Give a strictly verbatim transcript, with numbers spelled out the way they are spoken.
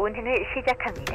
운행을 시작합니다.